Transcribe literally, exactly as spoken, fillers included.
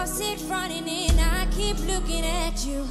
faucet running in, I keep looking at you.